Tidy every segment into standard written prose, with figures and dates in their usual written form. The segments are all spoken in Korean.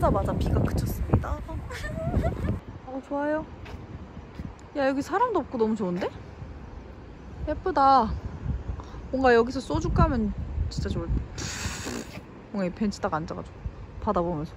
도착하자마자 비가 그쳤습니다. 좋아요. 야, 여기 사람도 없고 너무 좋은데? 예쁘다. 뭔가 여기서 소주 까면 진짜 좋을 때. 뭔가 이 벤치 딱 앉아가지고 바다 보면서.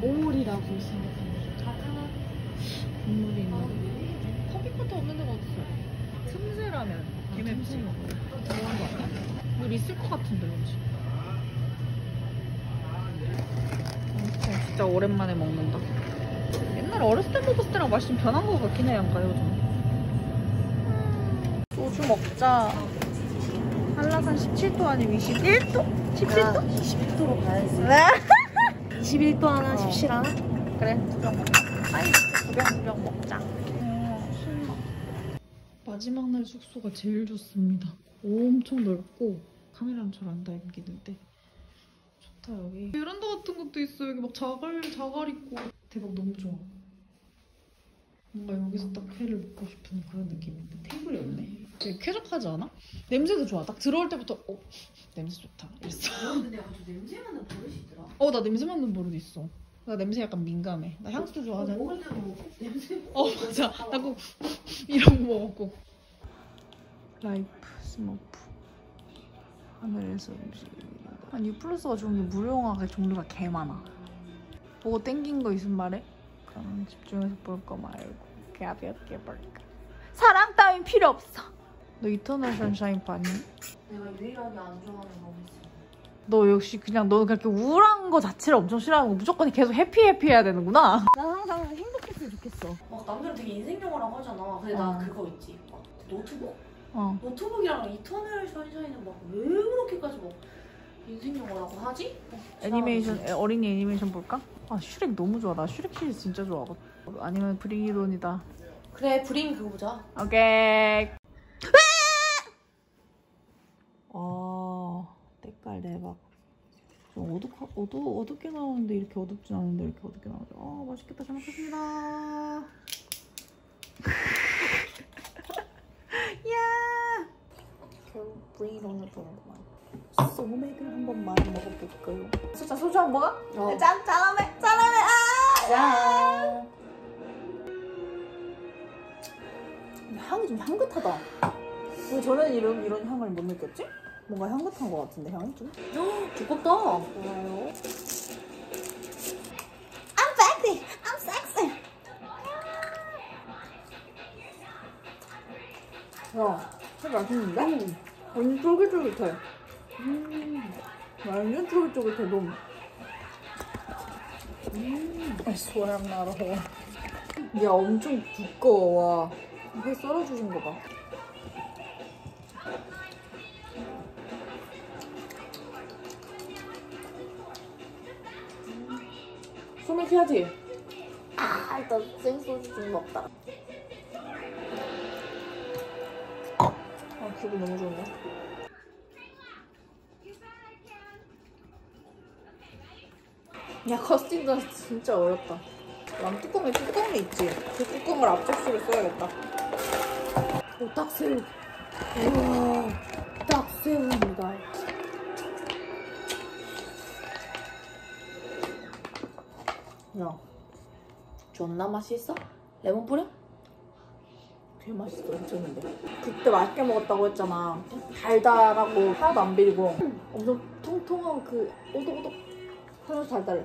오물이라고 생각합니다. 국물이 있는 커피포트 없는 데가 어딨어? 틈새라면 MFC 좋은 거 같아? 물 있을 것 같은데 혹시? 진짜 오랜만에 먹는다. 옛날 어렸을 때 먹었을 때랑 맛이 좀 변한 것 같긴 해. 약간 요즘 소주 먹자. 한라산 17도 아니면 21도? 17도? 21도로 가야지. 21도 하나, 17 하나? 그래, 두 병 먹자. 빨리 두 병 먹자. 마지막 날 숙소가 제일 좋습니다. 엄청 넓고 카메라는 잘 안 담기는데 좋다. 여기 베란다 같은 것도 있어. 여기 막 자갈 있고 대박. 너무 좋아. 뭔가 여기서 딱 회를 먹고 싶은 그런 느낌인데 테이블이 없네. 되게 쾌적하지 않아? 냄새도 좋아. 딱 들어올 때부터 냄새 좋다 이랬어. 근데 내가 좀 냄새 맡는 버릇이 있더라. 나 냄새 맡는 버릇 있어. 나 냄새 약간 민감해. 나 향수 좋아하잖아. 먹을 때도 먹고 냄새 맞아. 나 꼭 이런 거 먹고. 라이프 스머프 하늘에서 음식. 아니 유플러스가 좋은 게 무료 영화가 종류가 개 많아. 보고 땡긴 거 있으면 말해? 그럼 집중해서 볼 거 말고 가볍게 볼까? 사랑 따윈 필요 없어. 너 이터널 션샤인 봤니? 내가 유일하게 안 좋아하는 거 있어. 너 역시 그냥 너 그렇게 우울한 거 자체를 엄청 싫어하고 무조건 계속 해피 해야 되는구나. 난 항상 행복했으면 좋겠어. 막 남들은 되게 인생 영화라고 하잖아. 근데 나 그거 있지. 막 노트북? 노트북이랑 이터널 션샤인은 막 왜 그렇게까지 막 인생 영화라고 하지? 애니메이션 어린이 애니메이션 볼까? 아 슈렉 너무 좋아. 나 슈렉 시리즈 진짜 좋아하고. 아니면 브링 이론이다. 그래 브링 그거 보자. 오케이. 때깔 대박. 좀 어둡게 나오는데 이렇게 어둡진 않은데 이렇게 어둡게 나오죠. 맛있겠다. 잘 먹겠습니다. 이야. 결국 브링 이론을 보는구만. 소맥을 한번 많이 먹어볼까요? 소주 한번 먹어? 짠! 짜라매! 아! 향이 좀 향긋하다. 왜 저는 이런 향을 못 느꼈지? 뭔가 향긋한 것 같은데 향이 좀? 두껍다! 좋아요. I'm sexy! 야, 되게 맛있는데? 완전 쫄깃쫄깃해. 완전 쫄깃쫄깃해. 너무 I swear I'm not a whore. 야 엄청 두꺼워. 와, 회 썰어주신 거 봐. 소맥 해야지. 아, 일단 생소주 좀 먹다. 아, 기분 너무 좋은데? 야, 커스팅 다스 진짜 어렵다. 난 뚜껑이 있지? 그 뚜껑을 앞접시로 써야겠다. 오, 딱새우. 우와, 딱새우입니다. 야, 존나 맛있어? 레몬 뿌려? 되게 맛있어, 괜찮은데. 그때 맛있게 먹었다고 했잖아. 달달하고 하나도 안 비리고 엄청 통통하고 그 오독오독 하면서 달달해.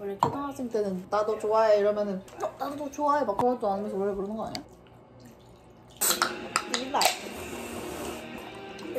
원래 초등학생 때는 나도 좋아해 이러면은 나도 좋아해 막 그러지도 않으면서 원래 그러는 거 아니야?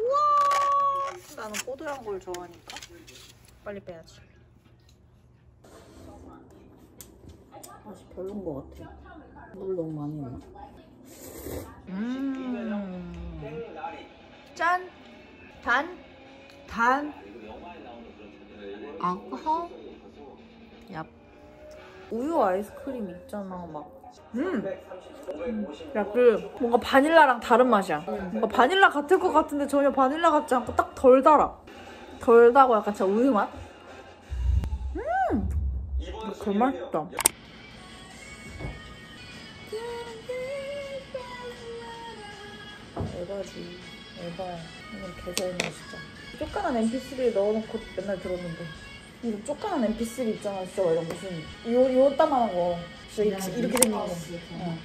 우와! 나는 꼬들한 걸 좋아하니까 빨리 빼야지. 맛이 별론 것 같아. 물 너무 많이 넣어. 짠! 단! 단! 알코올? 야. 우유 아이스크림 있잖아, 막. 야, 그 뭔가 바닐라랑 다른 맛이야. 뭔가 바닐라 같을 것 같은데 전혀 바닐라 같지 않고 딱 덜 달아. 덜 달고 약간 진짜 우유 맛? 그 맛있다. 에바지, 에바야. 이건 개잘나 진짜. 조그만 mp3를 넣어놓고 맨날 들었는데. 이거 조그만 mp3 있잖아, 진짜. 이런 무슨 요따만한 거. 이렇게 생긴 거.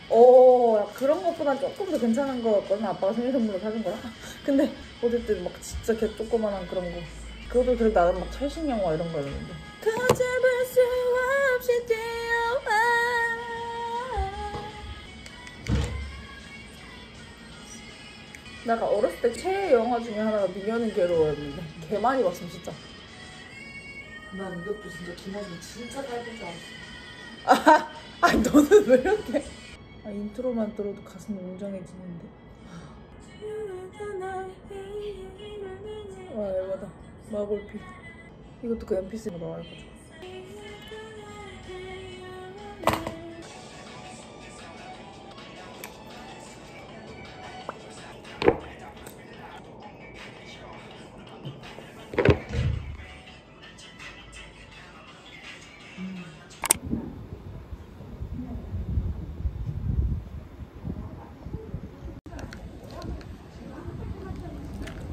어, 그런 것보다 조금 더 괜찮은 거였거든. 아빠가 생일 선물로 사준 거야. 근데 어쨌든 막 진짜 개 조그만한 그런 거. 그것도 그래도 나는 막 최신 영화 이런 거였는데. 거짓말 수 없이 뛰어와. 내가 어렸을 때 최애 영화 중에 하나가 미녀는 괴로워였는데 개 많이 봤어 진짜. 난 이것도 진짜 김하진 진짜 짧은 줄 알았어. 아, 너는 왜 이렇게? 아, 인트로만 들어도 가슴이 웅장해지는데. 와, 이거다. 마골피. 이것도 그 mp3로 나와 있거든.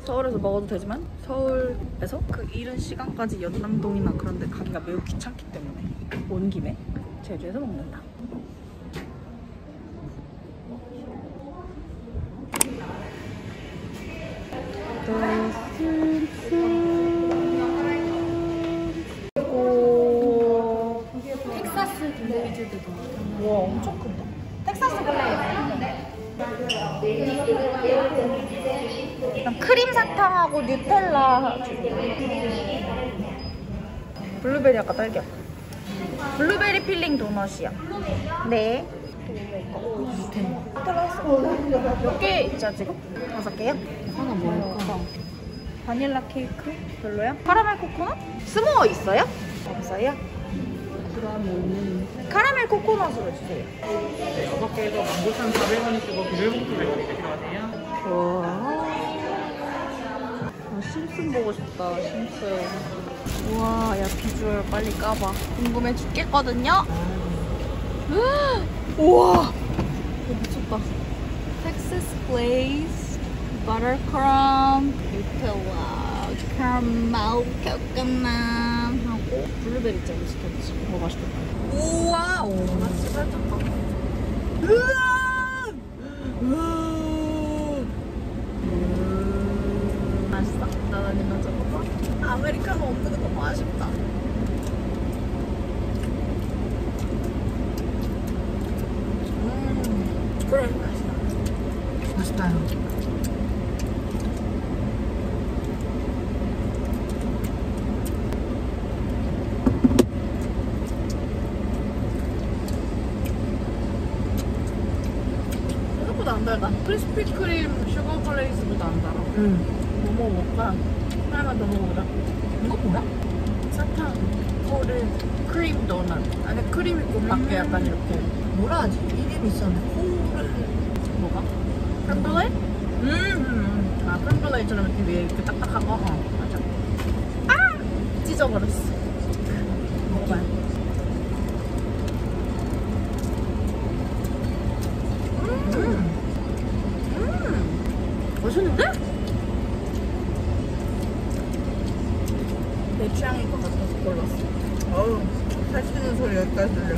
서울에서 먹어도 되지만 서울에서 그 이른 시간까지 연남동이나 그런 데 가기가 매우 귀찮기 때문에 온 김에 제주에서 먹는다. 텍사스 빌리비즈도 와 엄청 큰데? 텍사스 빌리비즈 크림 사탕하고 뉴텔라. 블루베리 아까 딸기야. 블루베리 필링 도넛이야. 네. 몇 개 있죠 지금? 5개요? 하나 먹을까? 바닐라 케이크? 별로야? 카라멜 코코넛? 스모어 있어요? 없어요? 카라멜 코코넛으로 주세요. 6개에서 19,400원이 주고 비닐봉투 100개 필요하세요? 와. 심슨 보고 싶다, 심슨. 우와, 야, 비주얼 빨리 까봐. 궁금해 죽겠거든요? 우와! 미쳤다. Texas Glaze, Buttercrumb, Nutella, Caramel, Coconut 하고 블루베리 잼을 시켰지. 너무 맛있겠다. 우와! 오, 나 진짜 깜짝이야. 으아! 맛있어. 나는 이거 저거 아메리카노 없는 게 너무 아쉽다. 그래 맛있다. 맛있다요. 생각보다 안 달다. 크리스피 크림 슈거 플레이스보다 안 달아. 뭐 먹을까? 하나만 더 먹어보자. 이거 뭐야? 사탕, 코를 크림 도넛. 안에 크림 있고 밖에 약간 이렇게 뭐라 하지? 이름이 있었는데 코를 뭐가? 크림블레? 아 크림블레처럼 이렇게 위에 이렇게 딱딱한 거? 어, 맞아. 아! 찢어버렸어. 먹어봐요. 맛있는데? 내 취향인 것 같아서 골랐어. 어우, 살찌는 소리 여기까지 들려.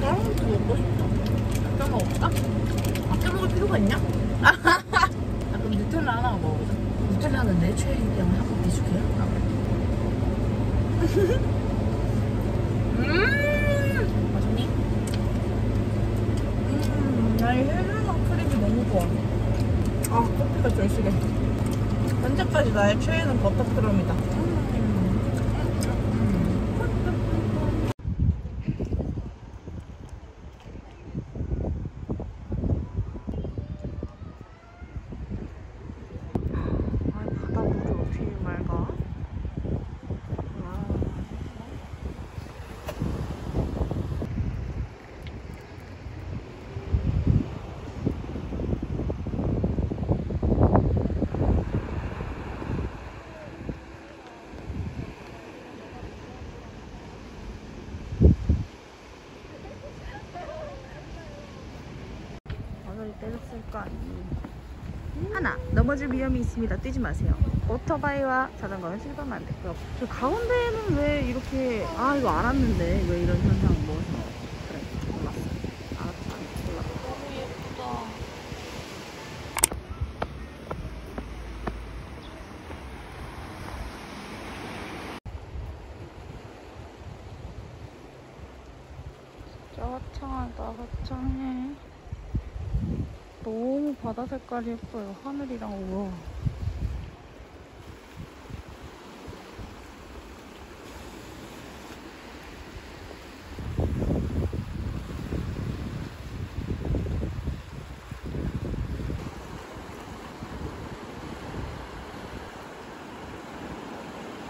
다른 것도 먹고 싶다. 아껴 먹을까? 아껴 먹을 필요가 있냐? 아, 그럼 뉴텔라 하나 먹어보자. 뉴텔라는 내 취향이랑 한번 비슷해요? 버터 절식에. 현재까지 나의 최애는 버터 크럼이다. 하나, 넘어질 위험이 있습니다. 뛰지 마세요. 오토바이와 자전거는 실패하면 안 되고요. 저 가운데는 왜 이렇게, 아 이거 알았는데 왜 이런 현상 뭐 그래 몰랐어. 알았어. 너무 예쁘다. 진짜 화창하다. 화창해. 너무 바다 색깔이 예뻐요. 하늘이랑 우와.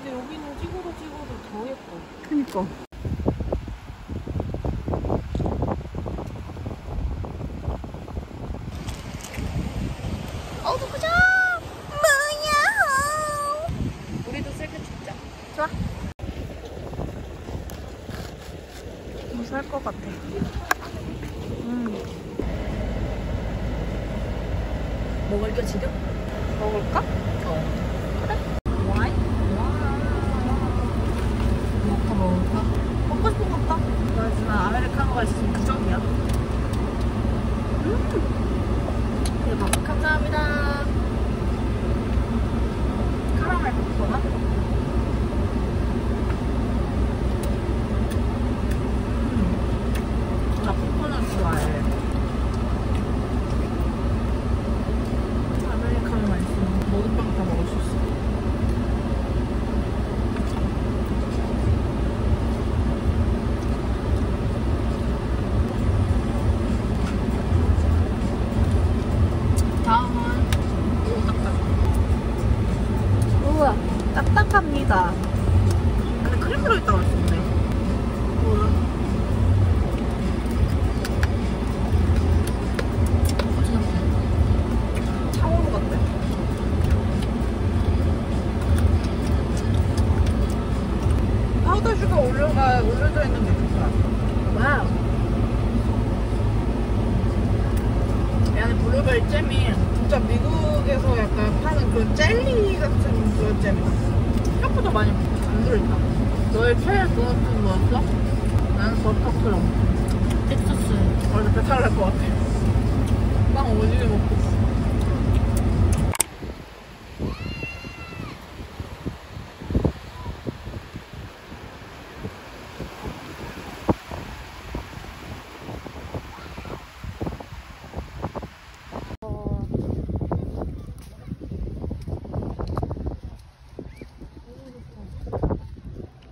근데 여기는 찍어도 찍어도 더 예뻐. 그니까. 할 것 같아. 먹을까 지금? 먹을까? 그래? 와이? 먹을까? 먹고 싶은 거 없다. 그렇지만 아메리카노가 지금 그 정도야. 대박. 감사합니다. 카라멜 먹거나? 딱딱합니다. 근데 크림 들어있다고 했었는데. 뭐야? 차오르 같아. 파우더 슈가 올려져 있는 게 좋다. 와우. 야, 근데 블루베리 잼이 진짜 미국에서 약간 파는 그 젤리 같은 그런 잼이다. 생각보다 많이 안 들어있다. 너의 최애 도넛은 뭐였어? 나는 버터크럼. 텍사스. 어제 배탈 날 것 같아. 빵 오지게 먹고 있어.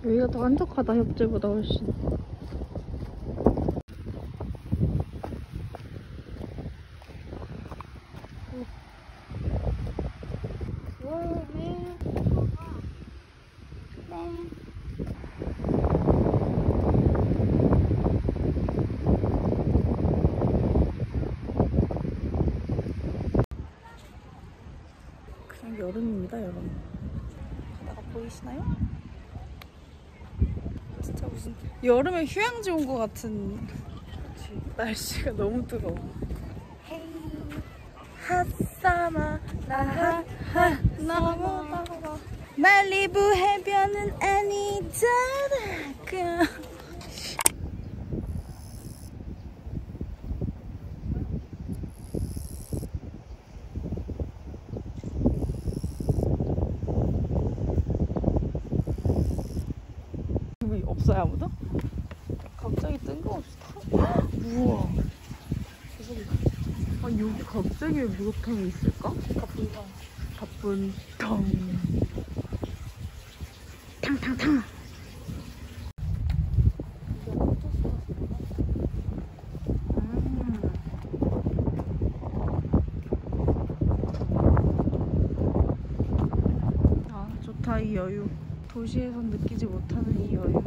여기가 더 한적하다, 협재보다 훨씬. 그냥 여름입니다, 여름. 바다가 보이시나요? 진짜 무슨 여름에 휴양지 온 것 같은. 그치. 날씨가 너무 뜨거워. 핫사마 나핫나마 말리부 해변은 아니잖아. 없어요 아무도? 갑자기 뜬금없이 타? 우와. 죄송합니다. 아, 여기 갑자기 왜 목욕탕이 있을까? 갑분탕. 갑분탕. 탕탕탕. 아, 좋다, 이 여유. 도시에선 느끼지 못하는 이 여유.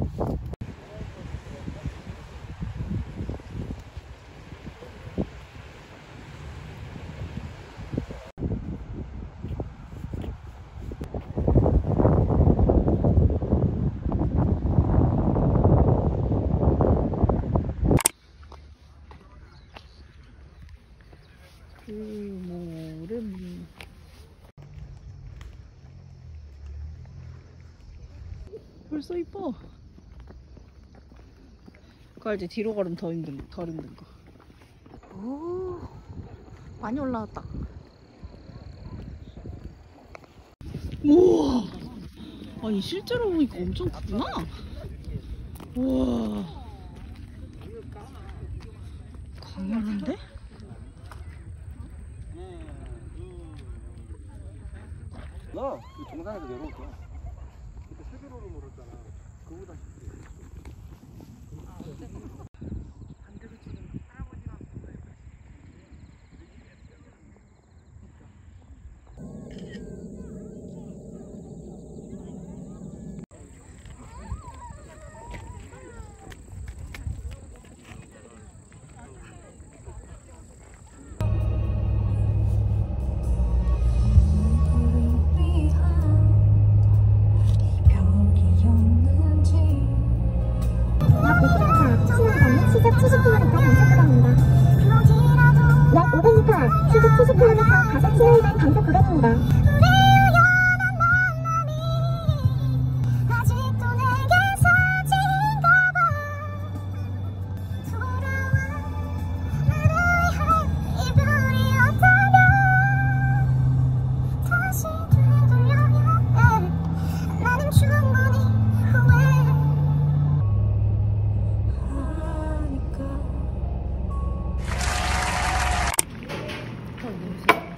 벌써 이뻐. 그니까 이제 뒤로 걸으면 덜 힘든 거. 오, 많이 올라왔다. 우와, 아니 실제로 보니까 엄청 크구나. 우와, 광활한데? 나 정상에서 내려올 거야.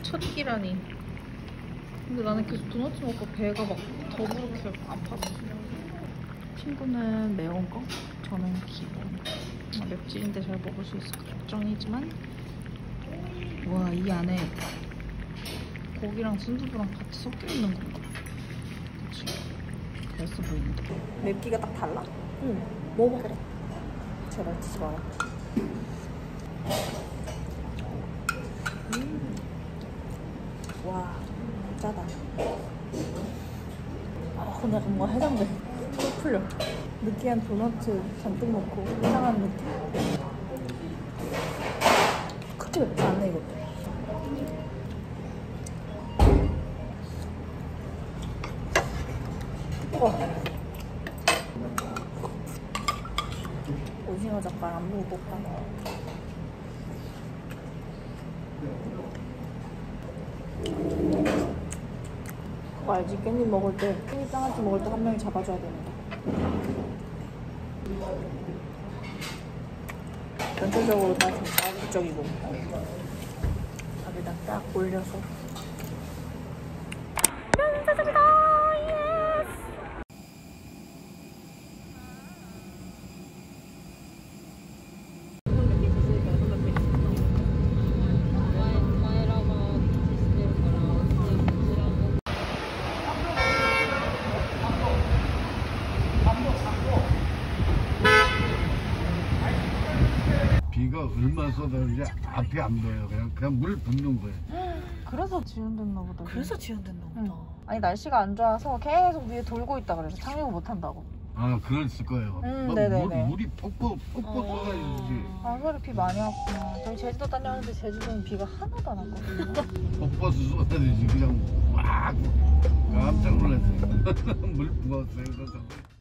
첫끼라니. 근데 나는 계속 도넛 먹고 배가 막 더부룩해서 아팠어. 친구는 매운 거, 저는 기본. 맵찔인데 잘 먹을 수 있을까 걱정이지만, 와, 이 안에 고기랑 순두부랑 같이 섞여 있는 건가? 그치? 맛있어 보이는데. 맵기가 딱 달라? 응. 먹어봐. 그래. 제발 드지 마라. 와, 짜다. 아, 근데 뭔가 해장돼. 또 풀려. 느끼한 도너츠 잔뜩 먹고 이상한 느낌. 그렇게 맵지 않네, 이거. 오징어 젓갈 안 먹어볼까? 그거 알지? 깻잎 먹을 때, 깻잎 장아찌 먹을 때 한 명이 잡아줘야 됩니다. 전체적으로 다 좀 자극적이고, 밥에다 딱 올려서. 물만 쏟아는지 앞이 안 보여요. 그냥 물 붓는 거예요. 그래서 지연됐나 보다. 그래서 지연됐나 보다. 응. 아니, 날씨가 안 좋아서 계속 위에 돌고 있다 그래서 착륙을 못 한다고. 아, 그랬을 거예요. 물이 폭포 쏟아지지. 아무래도 비 많이 왔구나. 저희 제주도 다녀왔는데 제주도는 비가 하나도 안 왔거든요. 폭포수 쏟아지지. 그냥 막 깜짝 놀랐어요. 물 부었어요.